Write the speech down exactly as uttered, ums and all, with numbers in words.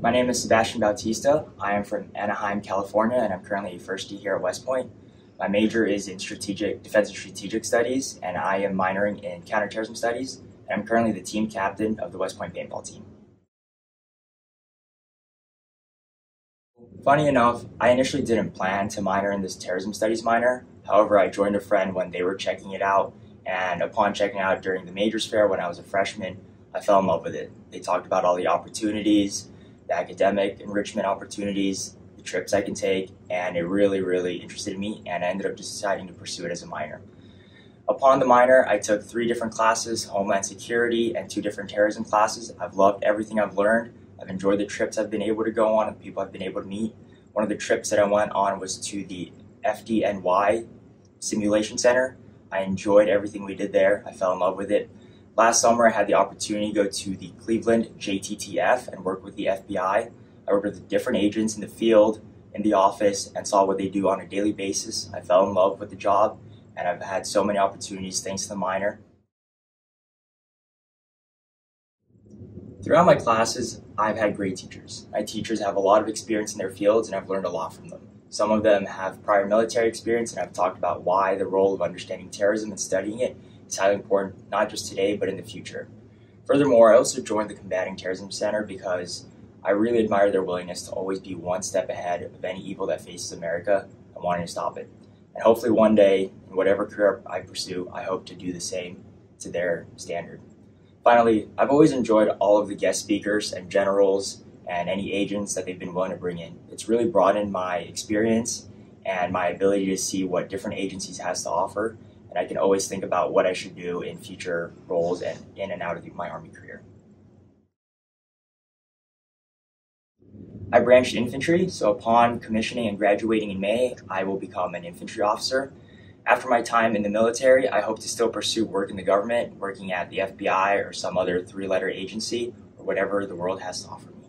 My name is Sebastien Bautista. I am from Anaheim, California, and I'm currently a first year here at West Point. My major is in strategic, Defense and Strategic Studies, and I am minoring in Counterterrorism Studies, and I'm currently the team captain of the West Point Paintball team. Funny enough, I initially didn't plan to minor in this Terrorism Studies minor. However, I joined a friend when they were checking it out, and upon checking out during the majors fair when I was a freshman, I fell in love with it. They talked about all the opportunities, the academic enrichment opportunities, the trips I can take, and it really, really interested me, and I ended up deciding to pursue it as a minor. Upon the minor, I took three different classes, Homeland Security and two different terrorism classes. I've loved everything I've learned. I've enjoyed the trips I've been able to go on and the people I've been able to meet. One of the trips that I went on was to the F D N Y Simulation Center. I enjoyed everything we did there. I fell in love with it. Last summer, I had the opportunity to go to the Cleveland J T T F and work with the F B I. I worked with different agents in the field, in the office, and saw what they do on a daily basis. I fell in love with the job, and I've had so many opportunities thanks to the minor. Throughout my classes, I've had great teachers. My teachers have a lot of experience in their fields, and I've learned a lot from them. Some of them have prior military experience, and I've talked about why the role of understanding terrorism and studying it is highly important, not just today, but in the future. Furthermore, I also joined the Combating Terrorism Center because I really admire their willingness to always be one step ahead of any evil that faces America and wanting to stop it. And hopefully one day, in whatever career I pursue, I hope to do the same to their standard. Finally, I've always enjoyed all of the guest speakers and generals and any agents that they've been willing to bring in. It's really broadened my experience and my ability to see what different agencies has to offer, and I can always think about what I should do in future roles and in and out of my Army career. I branched infantry, so upon commissioning and graduating in May, I will become an infantry officer. After my time in the military, I hope to still pursue work in the government, working at the F B I or some other three letter agency, or whatever the world has to offer me.